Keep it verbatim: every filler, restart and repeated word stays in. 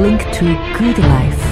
linked to good life.